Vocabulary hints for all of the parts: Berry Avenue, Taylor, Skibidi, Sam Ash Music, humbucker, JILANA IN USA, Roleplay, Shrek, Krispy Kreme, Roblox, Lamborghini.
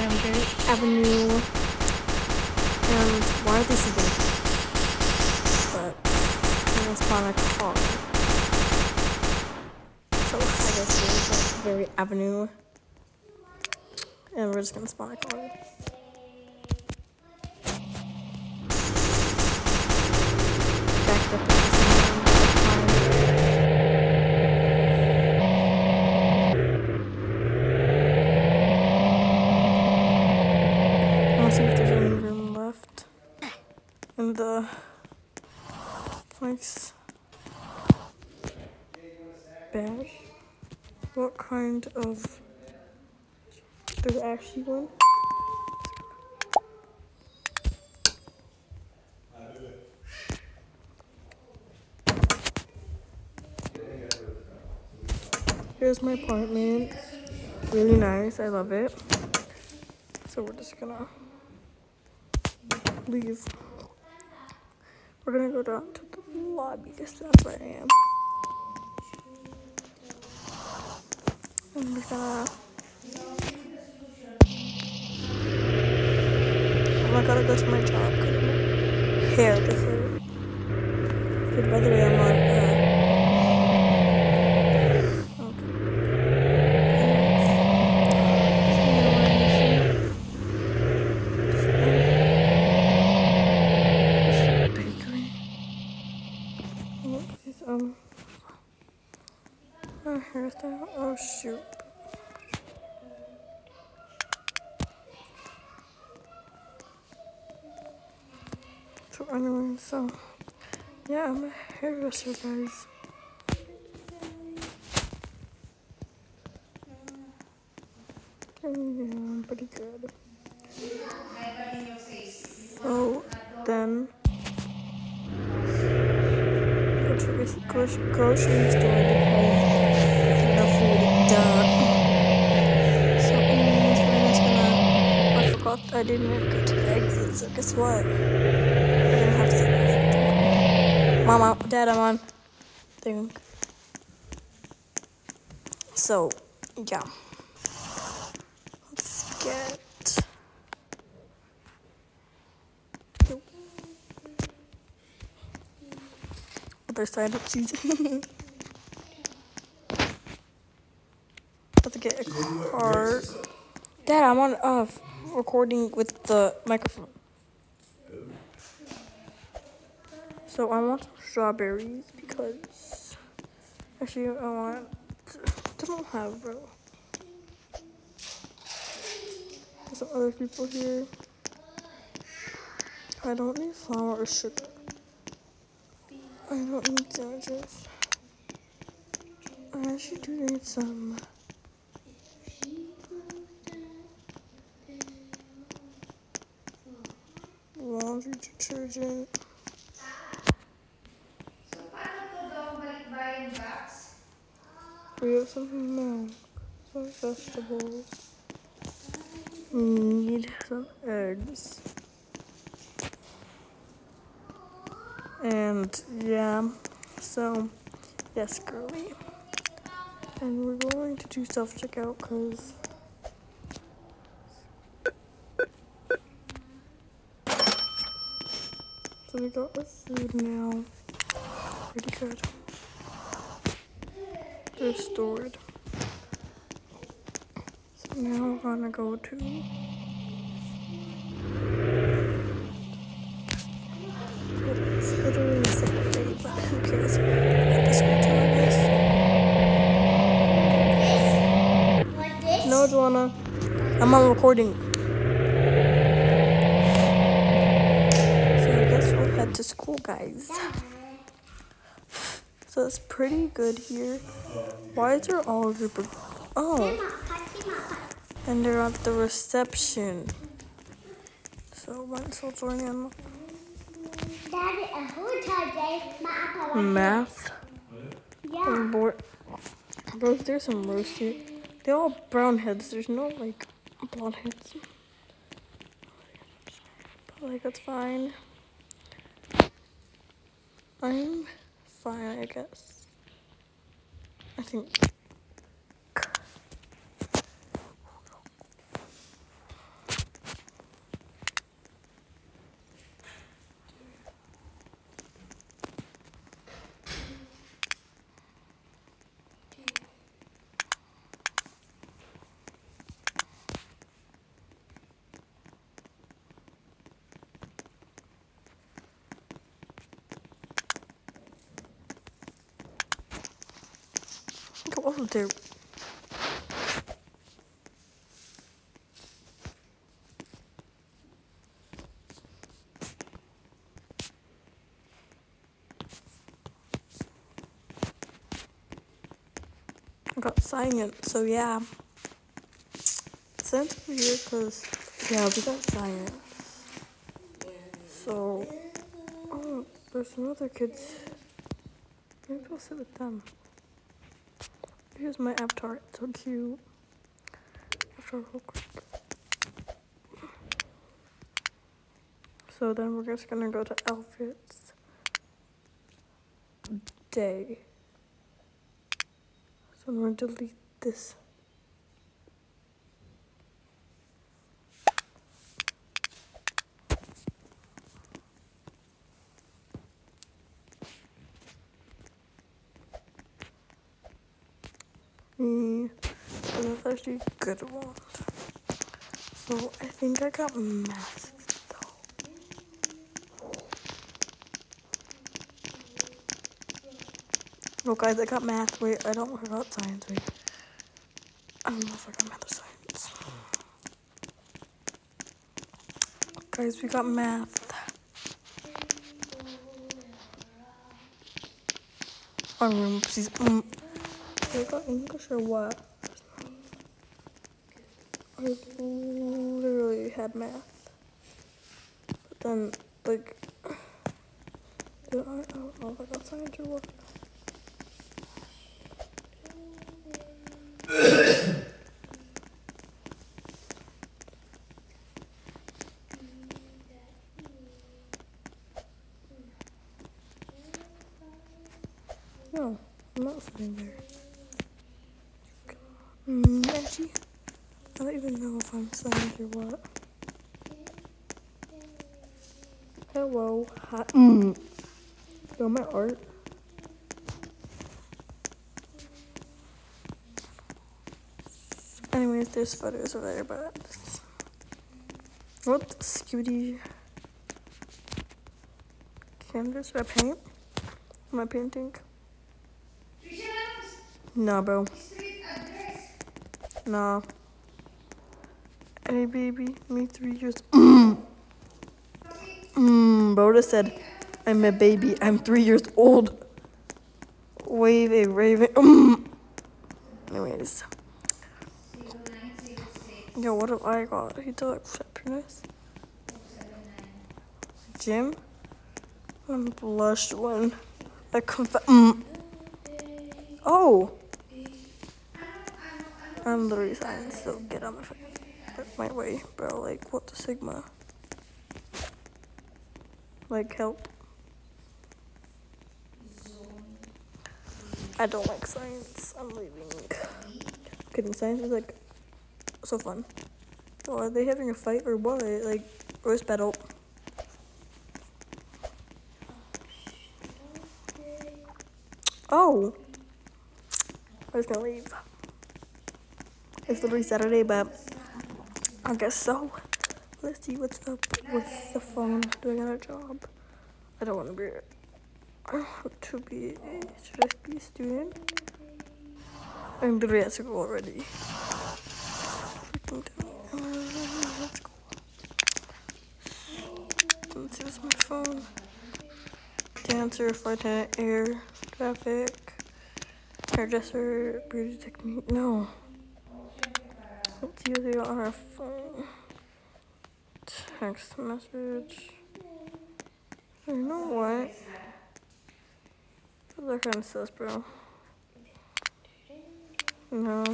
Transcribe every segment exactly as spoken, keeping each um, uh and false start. on Berry Avenue. And why this is it? But I'm gonna spawn a car. So I guess this is Berry Avenue. And we're just gonna spawn a car. Back up the in the place. Bag. What kind of... There's actually one. Here's my apartment. Really nice. I love it. So we're just gonna leave. We're gonna go down to the lobby because that's where I am. And we're gonna... Oh my god, I gotta go to my job because my hair is here. But by the way, I'm on... Uh, Um, my hairstyle. Oh shoot! So anyway, so yeah, my hairdresser, guys. And yeah, pretty good. So then. Grocery store because no food done. So anyways, we're just gonna I forgot I didn't make it to the exit, so guess what? We're gonna have to go. Mama, Dad, I'm on thing. So yeah. Let's get side up season. About to get a card. Dad, I'm on uh, recording with the microphone. So I want strawberries because actually I want I don't have bro. There's some other people here. I don't need flour or sugar. I don't need sandwiches. I actually do need some. Laundry detergent. We have some milk. Some vegetables. We need some eggs. And yeah, so yes, girly. And we're going to do self checkout because so we got the food now. Pretty good. They're stored. So now we're gonna go to. No, Joanna. I'm on recording. So I guess we'll head to school, guys. So it's pretty good here. Why is there all a group of... Oh. And they're at the reception. So once we'll join in. Math. Yeah. Bro, is there some roasted? They're all brown heads, there's no like blonde heads. But like that's fine. I'm fine, I guess. I think they're... I got silent, so yeah. Sounds weird because, yeah, we got silent. So, oh, there's some other kids. Maybe I'll sit with them. Here's my avatar, it's so cute. After real quick. So then we're just gonna go to outfits day. So I'm gonna delete this. Me, and that's actually a good one. So I think I got masked. Oh guys, I got math. Wait, I don't worry about science. Wait, I don't know if I got math or science. Guys, we got math. Oh, oopsies. Mm. We got English or what? I literally had math. But then, like, I don't know if I got science or what. No, I'm not sitting there. Mm, actually, I don't even know if I'm signed or what. Hello, hi. Mm. Yo, my art. Anyways, there's photos over there, but what Scooty? Canvas or paint? Am I painting? Nah, bro. Nah. Hey, baby. Me three years. Mmm. Mmm. Boda said, I'm a baby. I'm three years old. Wave a raven. Mmm. Anyways. Yo, what have I got? He thought pretty nice. Jim? I'm a blushed one. I confess. Mmm. Oh! I'm literally signed, so get out of my way, bro. Like, what the Sigma? Like, help. I don't like science. I'm leaving. Kidding, science is like so fun. Oh, are they having a fight or what? Like, roast battle. Oh! I was gonna leave. It's literally Saturday, but I guess so. Let's see what's up with the phone. Doing another job. I don't want to be. I want to be. Should I be a student? I'm literally at school already. Let's go. Let's see what's on my phone. Dancer, flight attendant, air, traffic, hairdresser, beauty technique. No. Let's see what they got on our phone. Text message. You know what? That kind of sus, bro. No.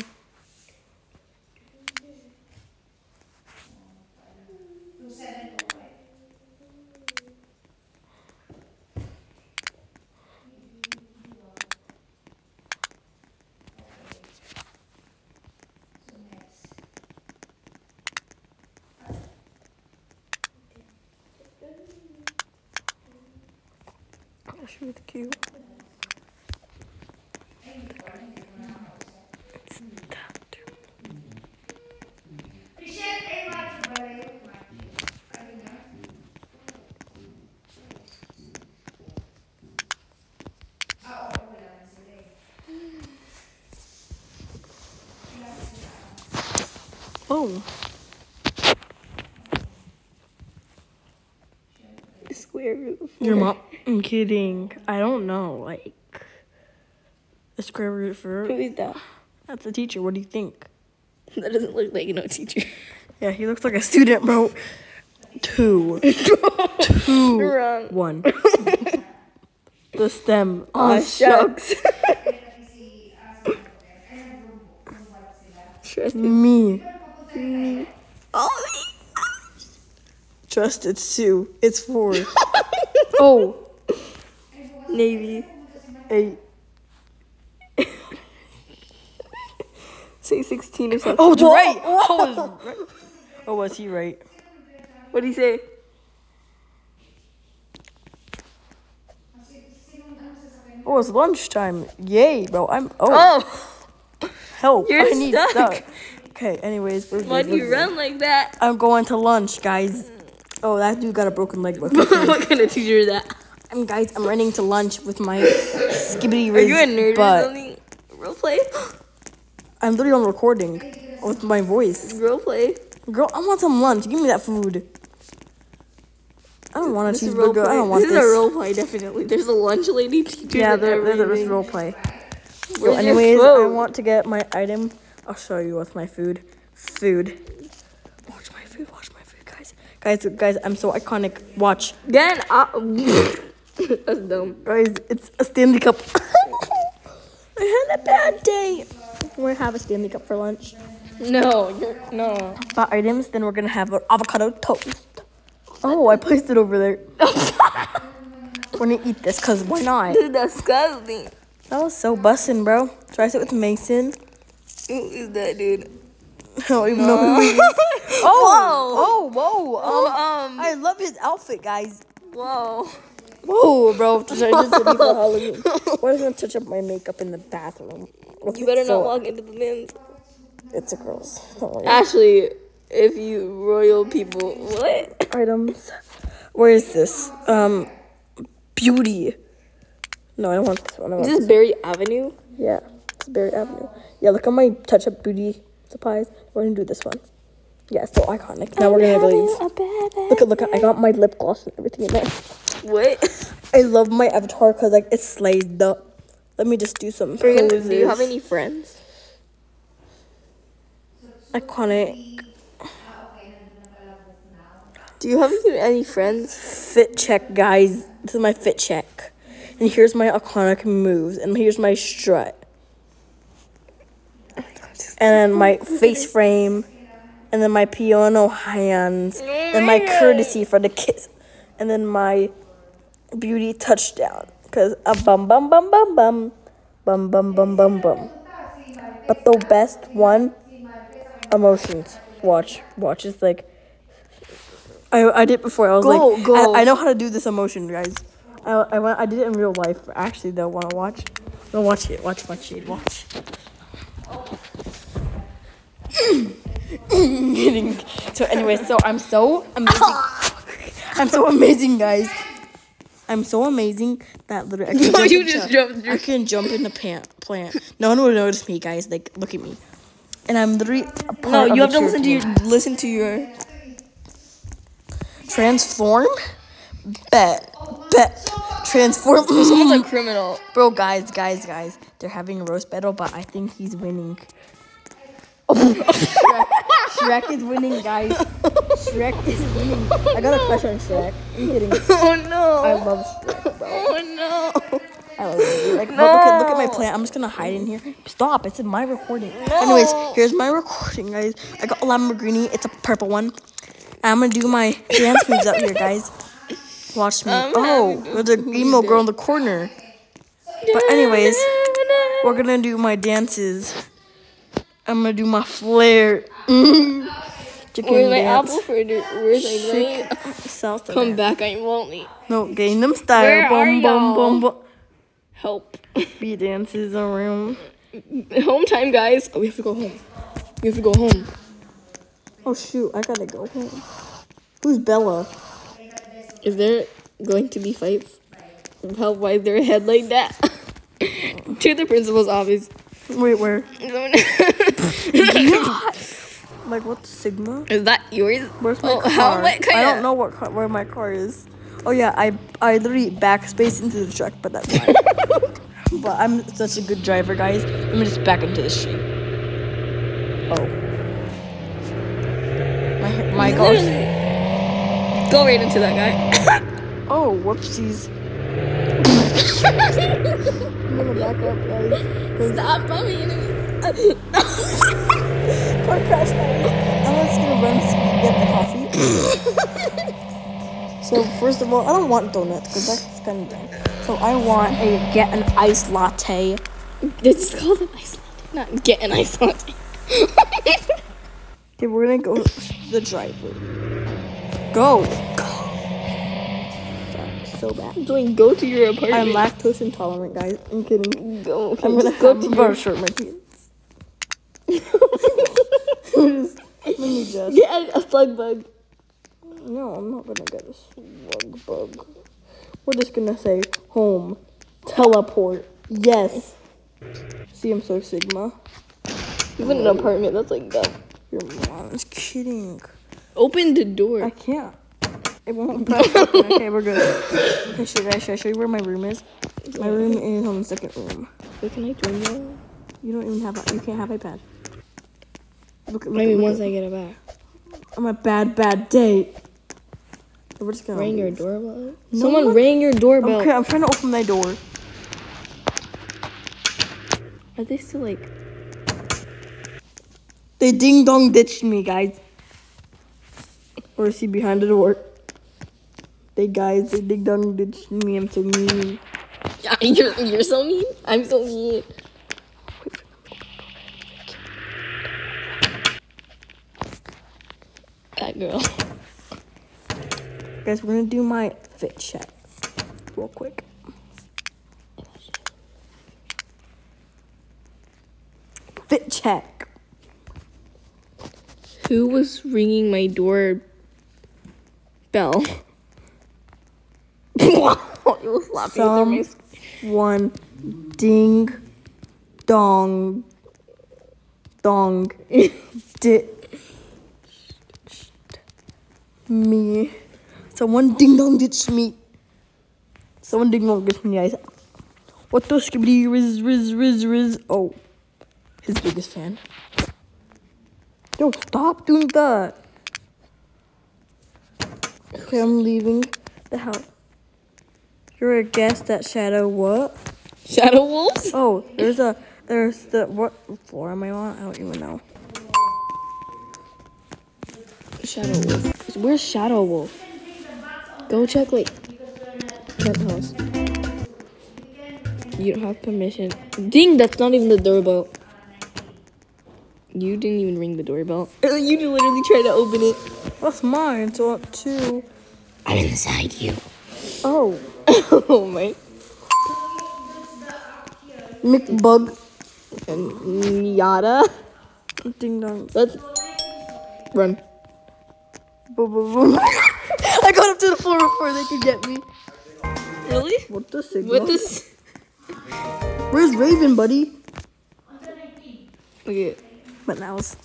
That's really cute. It's that. Oh. The square root of four. Your mom, I'm kidding. I don't know. Like, the square root for... Who is that? That's a teacher. What do you think? That doesn't look like no teacher. Yeah, he looks like a student, bro. Two. Two. You're wrong. One. The stem. Oh, oh shucks. Trusted me. Me. Oh. Trust it's two. It's four. Oh. Navy. Eight. Say sixteen or something. Oh, it's right. Oh, was, right. Oh, was he right? What did he say? Oh, it's lunchtime. Yay, bro. I'm. Oh. Oh. Help. You're I stuck. need stuff. Okay, anyways. Why do you run like that? I'm going to lunch, guys. Oh, that dude got a broken leg. What kind of teacher is that? I'm, guys, I'm running to lunch with my skibbity rig. Are you a nerd or something? Real play? I'm literally on recording with my voice. Girl play. Girl, I want some lunch. Give me that food. I don't want a this cheeseburger. I don't want this. This is a role play, definitely. There's a lunch lady teacher. Yeah, there, there's a role play. Well, anyways, I want to get my item. I'll show you what's my food. Food. Watch my food. Watch my food, guys. Guys, guys, I'm so iconic. Watch. Then, uh, that's dumb. Guys, it's a Stanley Cup. I had a bad day. We're gonna have a Stanley Cup for lunch. No, you're, no. About items, then we're gonna have an avocado toast. Oh, I placed it over there. We're gonna eat this, cause why not? This is disgusting. That was so bussin', bro. Try sit with Mason. Who is that dude? I don't even no. know who he is. Oh, whoa. Oh, whoa. Oh, um, um, I love his outfit, guys. Whoa. Whoa, bro. Just Halloween. Why does not touch up my makeup in the bathroom? You better so, not walk into the men's. It's a girl's. Ashley, if you royal people, what? Items. Where is this? Um, beauty. No, I don't want this one. I want is this Berry Avenue? Yeah, it's Berry Avenue. Yeah, look at my touch-up booty supplies. We're going to do this one. Yeah, it's so iconic. Now I'm we're going to do these. Look at, look at, I got my lip gloss and everything in there. What? I love my avatar because, like, it slays the... Let me just do some poses. Do you have any friends? Iconic. Do you have any friends? Fit check, guys. This is my fit check. And here's my iconic moves. And here's my strut. And then my face frame. And then my piano hands. And my courtesy for the kiss. And then my beauty touchdown. Because a bum bum bum bum bum bum bum bum bum bum. But the best one, emotions. Watch, watch. It's like I I did before. I was go, like, go. I, I know how to do this emotion, guys. I I went, I did it in real life. Actually, though, want to watch? No, watch it. Watch, watch it. Watch. Kidding. So anyway, so I'm so amazing. I'm so amazing, guys. I'm so amazing that literally I can, no, jump, you just jumped I can jump in the pant plant. No one will notice me, guys. Like, look at me, and I'm literally. A part no, you of have to listen team. to your listen to your transform. Bet, bet, transform. Someone's a criminal, bro. Guys, guys, guys. They're having a roast battle, but I think he's winning. Oh, Shrek, Shrek is winning, guys. Shrek is winning. I got a crush on Shrek. I'm kidding. Oh no! I love Shrek, bro. Oh no! I love it. Like, no. Look at look at my plant. I'm just gonna hide in here. Stop! It's in my recording. No. Anyways, here's my recording, guys. I got a Lamborghini. It's a purple one. I'm gonna do my dance moves up here, guys. Watch me. I'm oh, there's a emo girl in the corner. But anyways, we're gonna do my dances. I'm gonna do my flare. Mm. Chicken Where's my dance. apple fritter? Where's my salsa? Come dance. back, I won't eat. No, Gangnam Style. Where boom, are boom, boom, boom. Help. B dances around. Home time, guys. Oh, we have to go home. We have to go home. Oh shoot, I gotta go home. Who's Bella? Is there going to be fights? How? Why is there a head like that? To the principal's office. Wait, where? Like, what's Sigma? Is that yours? Where's my oh, car? How am I, I don't know what car, where my car is. Oh yeah, I I literally backspaced into the truck, but that's fine. But I'm such a good driver, guys. Let me just back into this shit. Oh. My, my gosh. Go right into that guy. Oh, whoopsies. I'm gonna back up, guys. Stop bumping into me. Car crash, guys. I'm just gonna run and get the coffee. So first of all, I don't want donuts because that's kind of dumb. So I want a get an iced latte. It's called an iced latte, not get an iced latte. Okay, we're gonna go to the driver. Go. Go. So bad. I'm doing go to your apartment. I'm lactose intolerant, guys. I'm kidding. Go. Okay, I'm gonna go to your shirt, my kids. Let me just get a slug bug. No, I'm not gonna get a slug bug. We're just gonna say home. Teleport. Yes. See, I'm so Sigma. He's in an apartment. That's like that. Your mom's kidding. Open the door. I can't. It won't. Okay, we're good. Okay, should I, should I show you where my room is? My room is on the second room. Wait, can I join you? You don't even have a, you can't have iPad. Look, look, Maybe look, once look. I get it back. I'm a bad, bad date. We're just gonna ring your doorbell. No Someone one? rang your doorbell. Okay, I'm trying to open my door. Are they still like? They ding dong ditched me, guys. Or is he behind the door? They guys, they ding dong ditched me. I'm so mean. Yeah, you're you're so mean. I'm so mean. That girl. Guys, we're gonna do my fit check real quick. Fit check. Who was ringing my door bell? Someone ding dong dong did me. Someone ding-dong ditched me. Someone ding-dong ditched me, guys. What the skibidi riz, riz, riz, riz. Oh, his biggest fan. Yo, stop doing that. Okay, I'm leaving the house. You're a guest at Shadow what? Shadow Wolves? Oh, there's a, there's the, what floor am I on? I don't even know. Shadow Wolf. Where's Shadow Wolf? Go check, like, check house. You don't have permission. Ding, that's not even the doorbell. You didn't even ring the doorbell. You literally tried to open it. That's mine, so up two. I'm inside you. Oh. Oh, my. McBug. And yada. Ding dong. Let's run. Boom, boom, boom. I got up to the floor before they could get me. Really? What the signal? What the Where's Raven, buddy? Look at my mouse.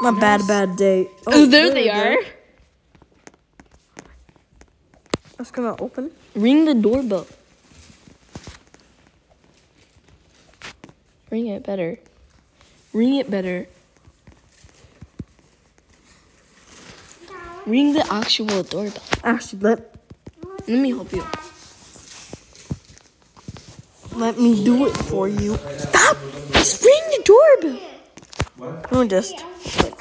My mouse. Bad, bad day. Oh, there, there they are. I'm just gonna open. Ring the doorbell. Ring it better. Ring it better. Ring the actual doorbell. Actually, let, let me help you. Let me do it for you. Stop! Just ring the doorbell. No, just click.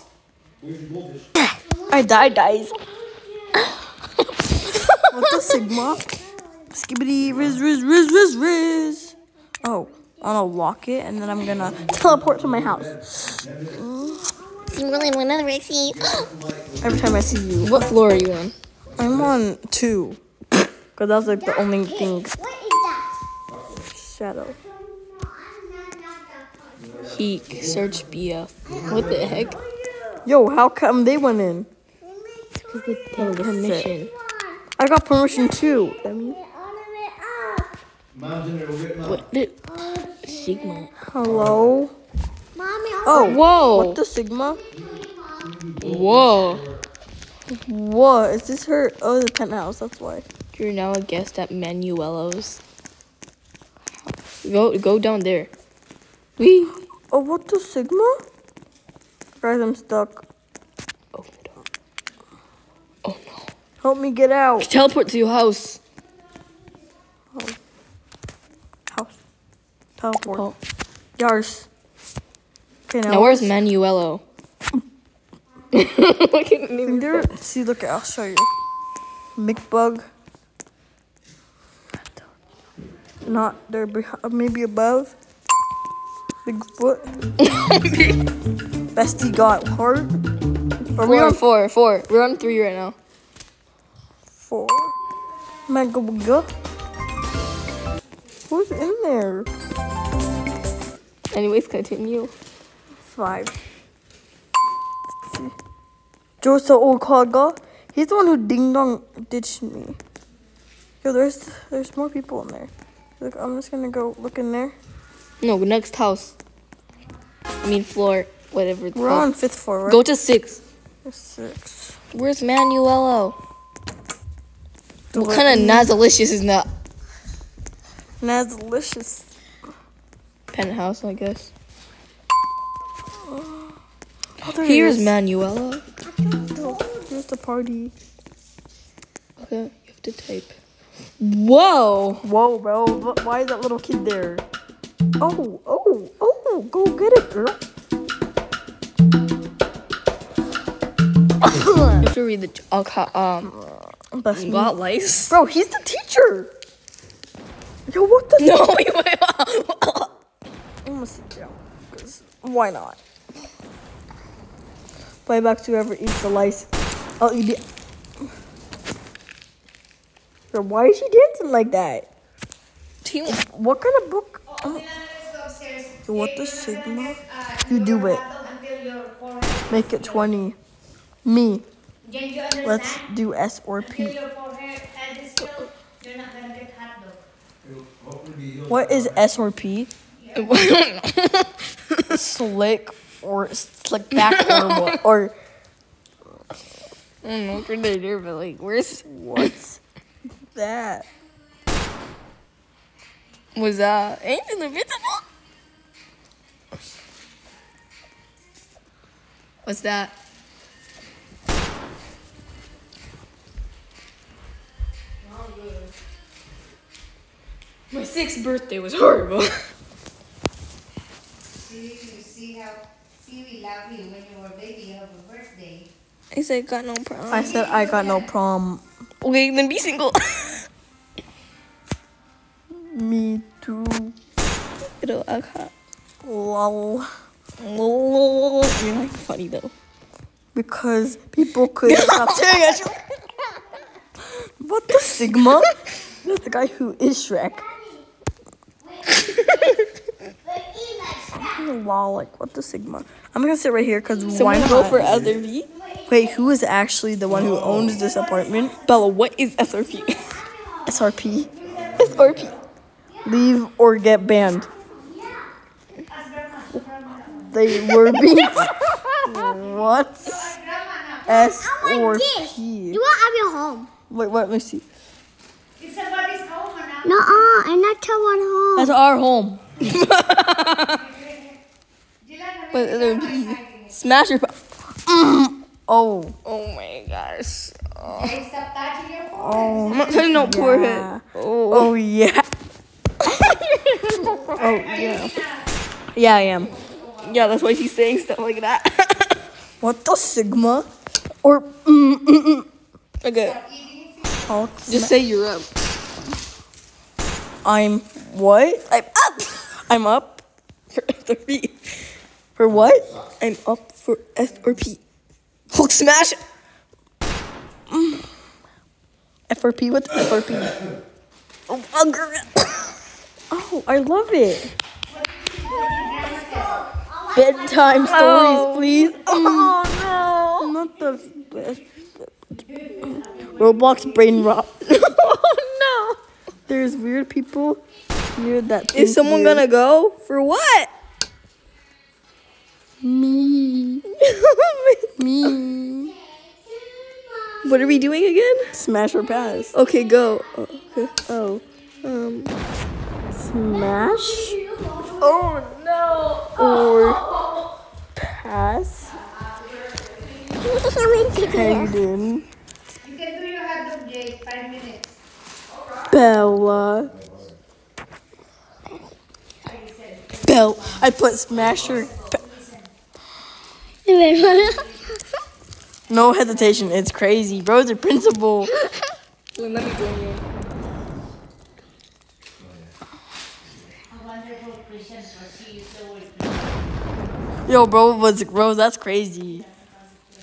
I died, guys. What the Sigma? Skibbity, riz, riz, riz, riz, riz. Oh, I'm gonna lock it and then I'm gonna teleport to my house. You really want another Rixie? Every time I see you. What floor are you on? I'm on two. Because that was like the only thing. What is that? Shadow. Heek. Search B F. What the heck? Yo, how come they went in? Because they got permission. I got permission too. What the? Sigma. Hello? Oh, whoa. What the Sigma? Whoa. Whoa, is this her? Oh, the penthouse, that's why. You're now a guest at Manuelo's. Go go down there. We. Oh, what the Sigma? Guys, I'm stuck. Open the door. Oh, no. Help me get out. Teleport to your house. Oh. House. Teleport. Oh. Yars. Okay, now, now where's Manuelo? I can't even there, see, look, I'll show you. McBug. Not there, maybe above. Bigfoot. Bestie got hard. Are we on four? Four. We're on three right now. Four. Magabugga. Who's in there? Anyways, continue. Five. Josa Okaga. He's the one who ding dong ditched me. Yo, there's there's more people in there. Look, I'm just gonna go look in there. No, next house. I mean floor, whatever. We're on fifth floor, right? Go to six. Six. Where's Manuelo? What kind of Nazalicious is that? Nazalicious. Penthouse, I guess. Oh, here's Manuelo. Oh, here's the party. Okay, you have to type. Whoa! Whoa, bro. Why is that little kid there? Oh, oh, oh. Go get it, girl. You have to read the... Okay, um... Bot lice. Bro, he's the teacher. Yo, what the... No, you wait. I'm gonna sit down. Because why not? Playback to whoever eats the lice. I'll eat it. Bro, why is she dancing like that? Team, what kind of book? Oh. So what the Sigma? You do it. Make it twenty. Me. Let's do S or P. What is S or P? Slick. Or slick back or what? Or I don't know what you're gonna do, but like, where's what's that? Was that ain't it invisible? What's that? My sixth birthday was horrible. See, you see how. See, we love you when you were a baby. You have a birthday. I said, got no prom. I said, I got no prom. Okay, then be single. Me too. It'll I can't. Lol. Lol. You're like funny though. Because people could stop staring at you. What the Sigma? That's the guy who is Shrek. Lol, like what the Sigma. I'm gonna sit right here because why not? Go for S R P. Wait, who is actually the one who owns this apartment? Bella, what is S R P? S R P. S R P. Leave or get banned. They were being. What? S or P. You want Abby home? Wait, wait, let me see. It's everybody's home or not? No, uh, I'm not someone's home. That's our home. Smash your mm. Oh. Oh my gosh. Oh, oh I'm not turning no poor head. Oh, oh yeah. Oh yeah. Yeah, I am. Yeah, that's why she's saying stuff like that. What the Sigma? Or mm, mm, mm. Okay. I'll just say you're up. I'm what? I'm up. I'm up for S R P. For what? I'm up for F or P. Hulk smash. Mm. F or P? What's F or P? Oh, oh, I love it. Bedtime stories, oh, please. Oh no! Not the best. Roblox brain rot. Oh no! There's weird people near that. Is someone weird. Gonna go? For what? Me. Me. What are we doing again? Smash or pass. Okay, go. Oh, okay. Oh. Um. Smash. Oh no. Or pass. Pendant. You can do your head of Jake. Five minutes. Bella. Bell. I put smash or. No hesitation, it's crazy. Bro's your principal. Let me go here. Yo, bro, was Rose, that's crazy.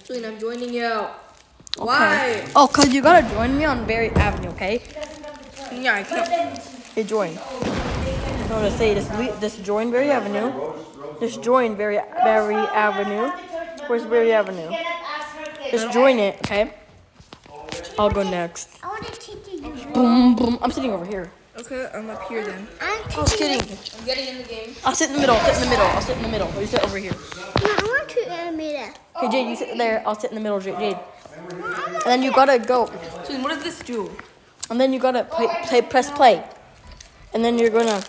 Julian, I'm joining you. Okay. Why? Oh, because you gotta join me on Berry Avenue, okay? Yeah, I can't. Hey, join. No, to say, just, just join Berry Avenue. Just join Berry, Berry Avenue. Where's Berry Avenue? Just join it, okay? I'll go next. I want to teach you. Boom, boom. I'm sitting over here. Okay, I'm up here then. I'm oh, kidding. I'm getting in the game. I'll sit in the middle. I'll sit in the middle. I'll sit in the middle. You sit over here. No, I want to animate it. Okay, Jade, you sit there. I'll sit in the middle, Jade. Jade. And then you gotta go. Julian, what does this do? And then you gotta play, play, press play. And then you're gonna.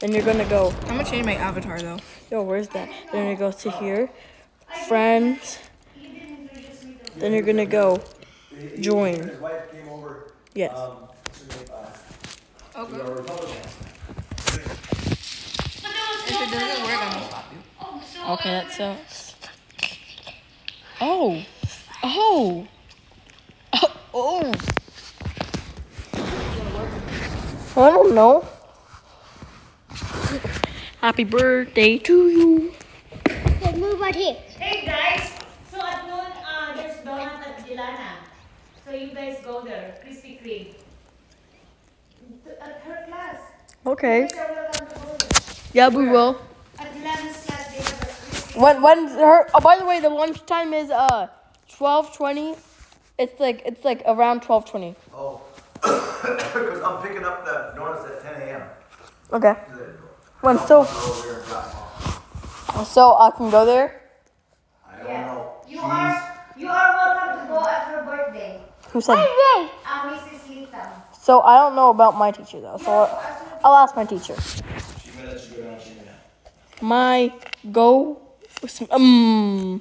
Then you're gonna go. I'm gonna change my avatar though. Yo, where's that? Then you go to here. Friends. Then you're gonna go join. Yes. Okay. If it doesn't work, I'm gonna pop you. Okay, that sucks. Oh. Oh. Oh. Oh. I don't know. Happy birthday to you. Okay, move right here. Hey guys. So at noon, uh, there's donut at Jelana. So you guys go there. Krispy Kreme. At her class. Okay. Yeah, we will. At Jelana's class, they have a Krispy Kreme. When, when her, oh, by the way, the lunch time is uh twelve twenty. It's like it's like around twelve twenty. Oh. Because I'm picking up the donuts at ten A M Okay. When so, so I can go there. I don't yeah. know. You Jeez. are you are welcome to go at her birthday. Who said? Birthday. Uh, Missus Lita. So I don't know about my teacher though. So no, I'll, I'll ask my teacher. My go. Um.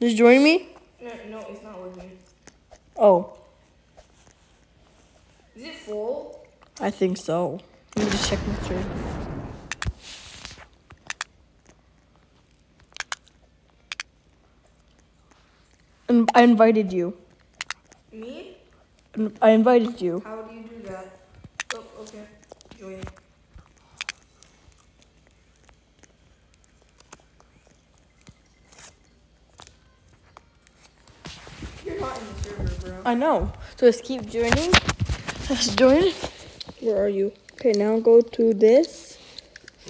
Just join me? No, no, it's not working. Oh. Is it full? I think so. Let me just check my screen. And I invited you. Me? I invited you. How do you do that? Oh, okay. Join. I know. So just keep joining. Let's join. Where are you? Okay, now go to this.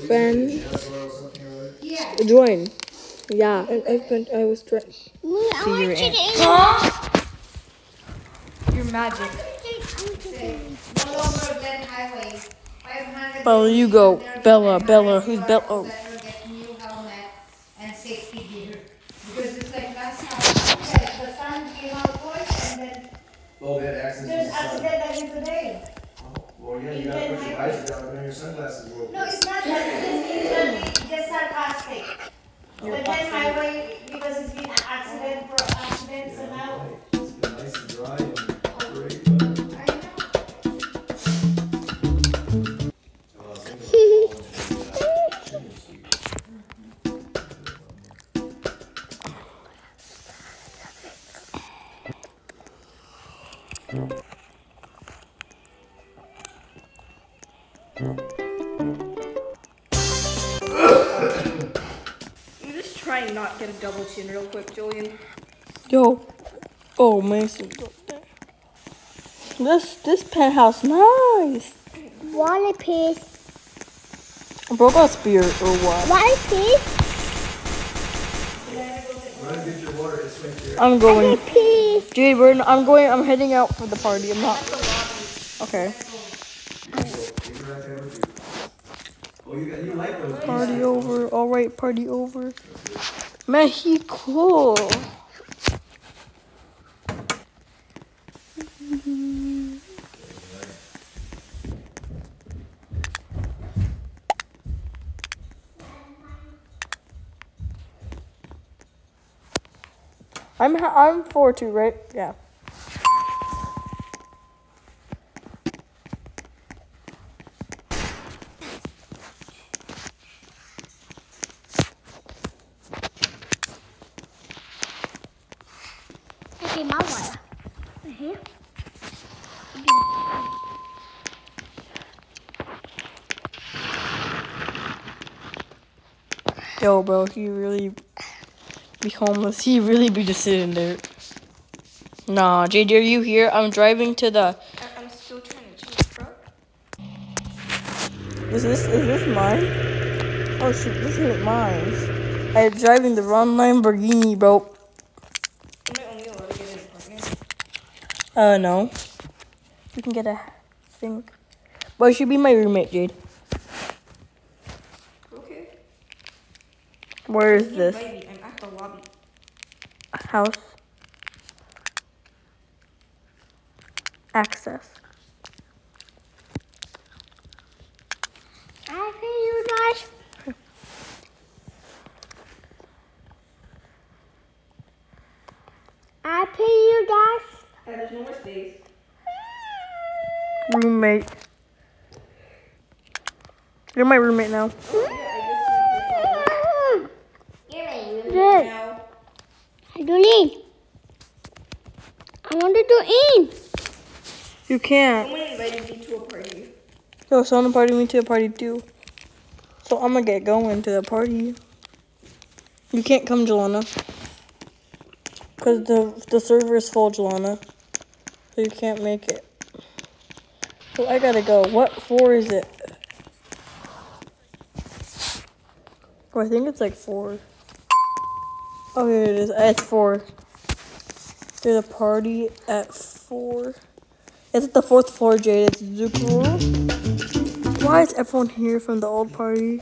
Friends. Yeah. Join. Yeah. And I've been, I was trying. Me, I want you to huh? You're magic. Bella, you go. Bella, Bella. Who's Bella? Oh. Oh, we had accidents. There's accident again today. Oh, well, yeah, you gotta put your eyes down and your sunglasses real quick. No, it's not that. It's usually just sarcastic. But then my way, because it's been an accident for accident, so now. It's been nice and dry and great. Not get a double chin real quick, Julian. Yo, oh Mason. This this penthouse nice. Water piece. Roblox beer or what? Why pee? I'm going. Pee. Dude, we're. I'm going. I'm heading out for the party. I'm not. Okay. Party over. All right, party over. Mexico. I'm I'm four two, right? Yeah. Okay, my water. Mhm. Yo, bro, he really. Be homeless. He really be just sitting there. Nah, J D, are you here? I'm driving to the. I'm still trying to choose, bro. Is this is this mine? Oh shoot, this isn't mine. I'm driving the wrong Lamborghini, bro. Am I only allowed to get an apartment? Uh, no. You can get a thing. But it should be my roommate, Jade. Okay. Where is this? House access. I see you guys. I see you guys. And there's no more space. Roommate. You're my roommate now. You're my roommate now. I don't eat. I wanted to eat. You can't. Someone invited me to a party. Yo, someone invited me to a party too. So I'm gonna get going to the party. You can't come, Jelana. Because the, the server is full, Jelana. So you can't make it. So I gotta go. What floor is it? Oh, I think it's like four. Oh, here it is. At four. There's a party at four. It's at the fourth floor, Jade. It's Zucaro. Why is everyone here from the old party?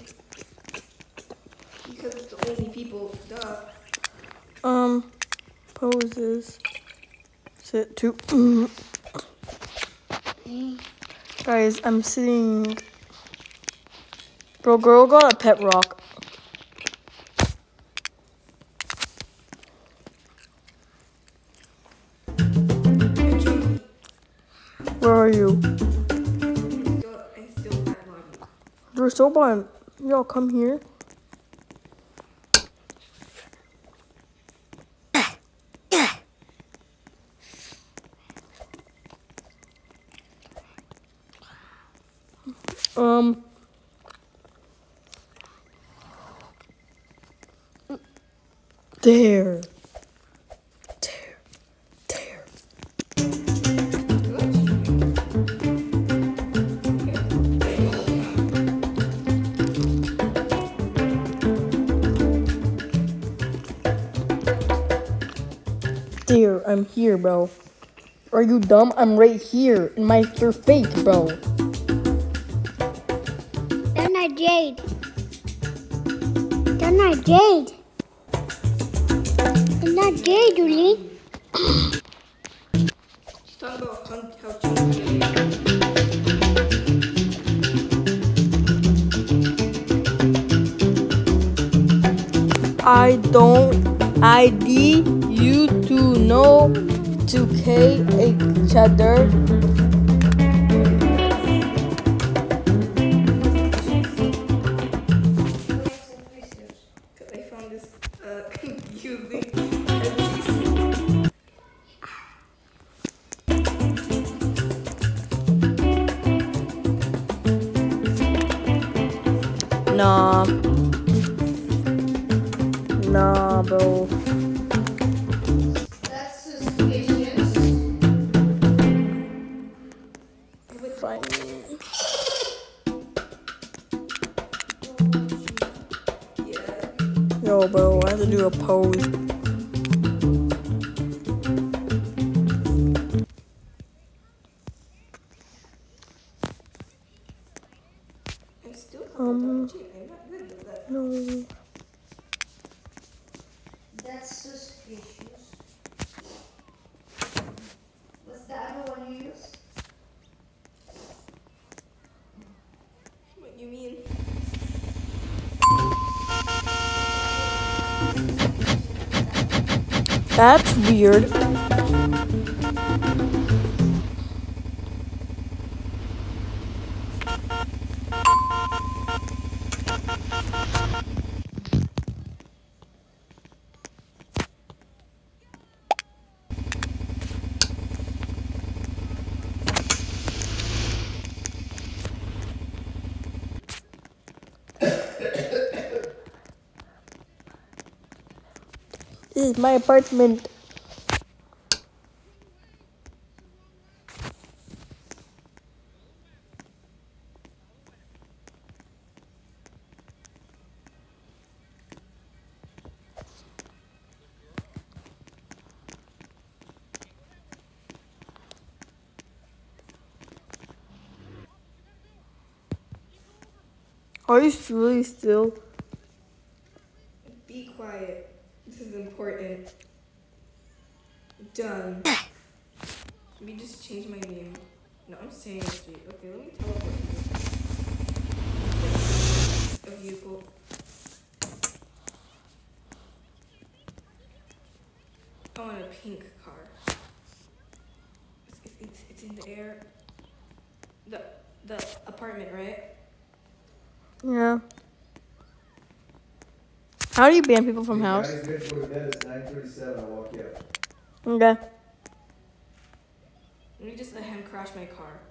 Because it's the only people. Duh. Um, poses. Sit two. Guys, I'm sitting. Bro, girl got a pet rock. Where are you? I'm still, I'm still bad lobby. You're so blind. Y'all come here. um. There. Here, I'm here, bro. Are you dumb? I'm right here in my your face, bro. Don't I Jade? Don't I Jade? Don't I Jade, Julie? She's talking about how to change. I don't I D you to know to K each other. I found this uh, confusing. Nah. Nah, bro. That's suspicious. Fine. Yo, bro, I have to do a pose. Um, no. That's suspicious. What's the other one you use? What do you mean? That's weird. This is my apartment. Are you really still? Be quiet. This is important. Done. Let me just change my name. No, I'm saying it to you. Okay, let me teleport you. A vehicle. I want a pink car. It's, it's, it's in the air. The, the apartment, right? Yeah. How do you ban people from house? Okay. Let me just let him crash my car.